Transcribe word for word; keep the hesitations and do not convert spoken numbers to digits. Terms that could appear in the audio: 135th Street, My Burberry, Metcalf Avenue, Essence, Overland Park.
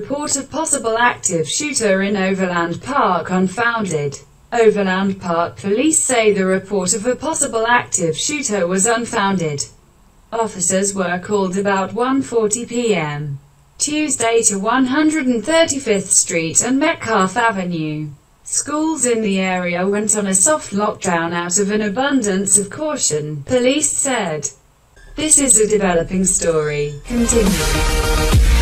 Report of possible active shooter in Overland Park unfounded. Overland Park police say the report of a possible active shooter was unfounded. Officers were called about one forty p m Tuesday to one thirty-fifth street and Metcalf Avenue. Schools in the area went on a soft lockdown out of an abundance of caution, police said. This is a developing story. Continue.